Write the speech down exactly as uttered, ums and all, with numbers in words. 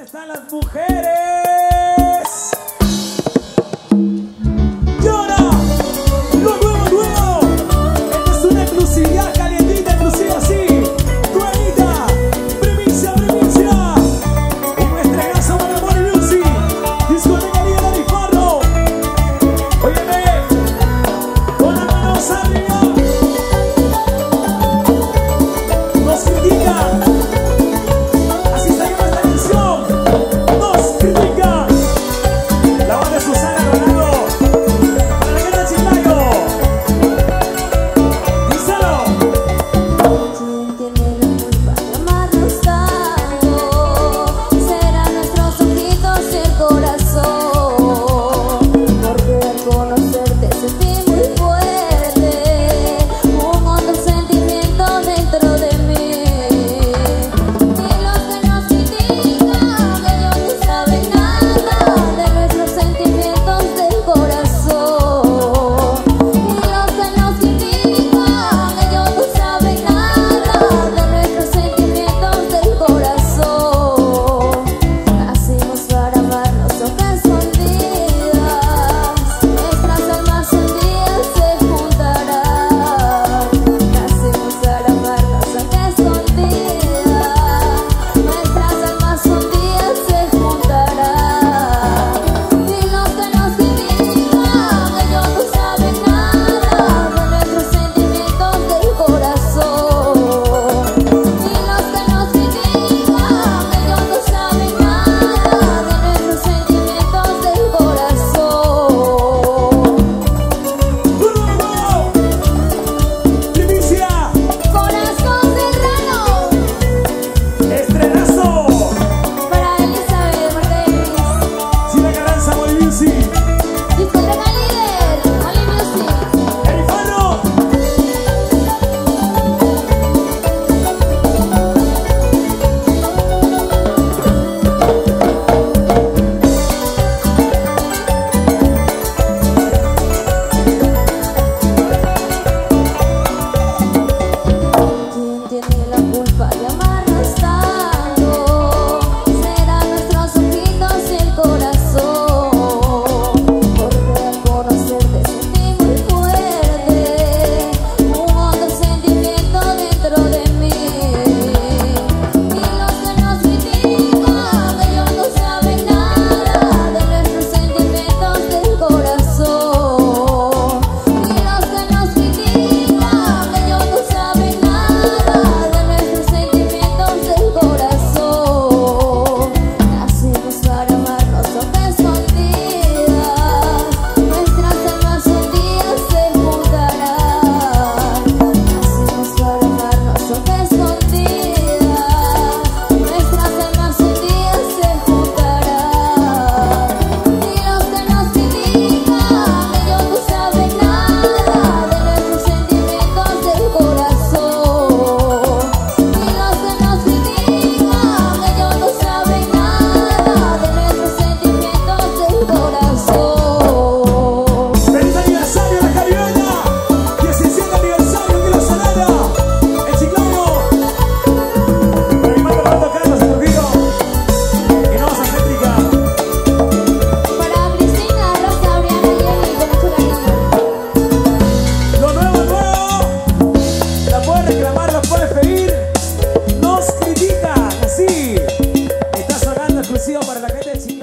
¿Dónde están las mujeres? ¡Llora! ¡Luego, luego, luego! Esta es una exclusividad calientita, exclusiva así. ¡Ruanita! ¡Primicia, primicia! En nuestra casa van a poner Lucy. Discoteca Liga de Rifarro. Óyeme, con las manos arriba. Nos critican. Para la gente